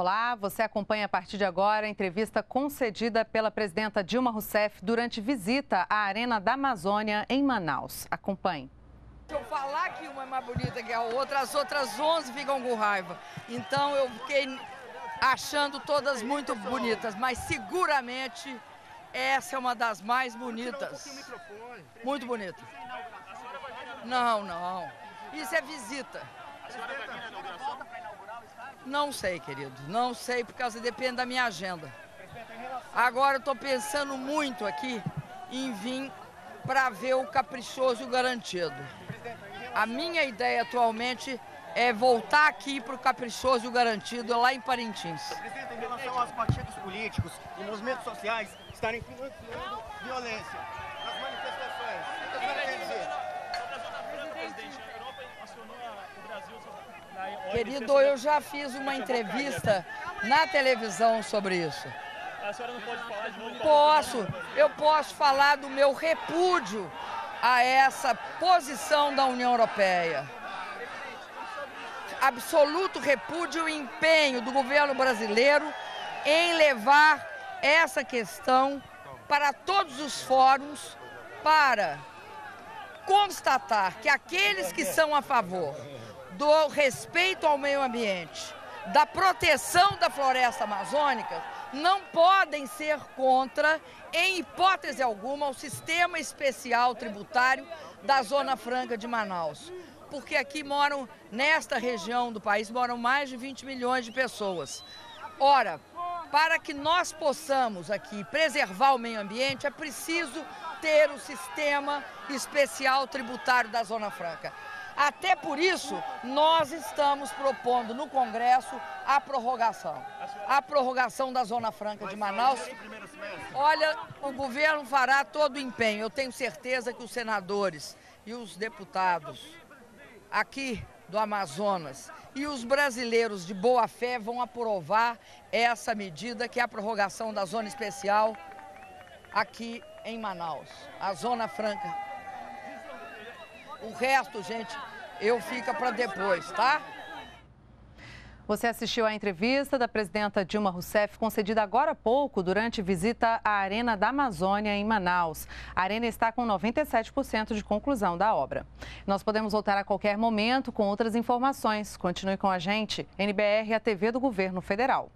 Olá, você acompanha a partir de agora a entrevista concedida pela presidenta Dilma Rousseff durante visita à Arena da Amazônia, em Manaus. Acompanhe. Eu falar que uma é mais bonita que a outra, as outras 11 ficam com raiva. Então eu fiquei achando todas muito bonitas, mas seguramente essa é uma das mais bonitas. Muito bonita. Não, não. Isso é visita. A senhora vai vir na inauguração? Não sei, querido. Não sei, por causa depende da minha agenda. Agora eu estou pensando muito aqui em vir para ver o caprichoso e o garantido. A minha ideia atualmente é voltar aqui para o caprichoso e o garantido, lá em Parintins. Presidente, em relação aos partidos políticos e movimentos sociais estarem financiando violência nas manifestações, o que a senhora quer dizer? Querido, eu já fiz uma entrevista na televisão sobre isso. A senhora não pode falar de novo? Posso. Eu posso falar do meu repúdio a essa posição da União Europeia. Absoluto repúdio e empenho do governo brasileiro em levar essa questão para todos os fóruns para constatar que aqueles que são a favor do respeito ao meio ambiente, da proteção da floresta amazônica, não podem ser contra, em hipótese alguma, o sistema especial tributário da Zona Franca de Manaus. Porque aqui moram, nesta região do país, moram mais de 20 milhões de pessoas. Ora, para que nós possamos aqui preservar o meio ambiente, é preciso ter o sistema especial tributário da Zona Franca. Até por isso, nós estamos propondo no Congresso a prorrogação da Zona Franca de Manaus. Olha, o governo fará todo o empenho. Eu tenho certeza que os senadores e os deputados aqui do Amazonas e os brasileiros de boa fé vão aprovar essa medida, que é a prorrogação da Zona Especial aqui em Manaus, a Zona Franca. O resto, gente, fica para depois, tá? Você assistiu à entrevista da presidenta Dilma Rousseff, concedida agora há pouco durante visita à Arena da Amazônia, em Manaus. A arena está com 97% de conclusão da obra. Nós podemos voltar a qualquer momento com outras informações. Continue com a gente, NBR, a TV do Governo Federal.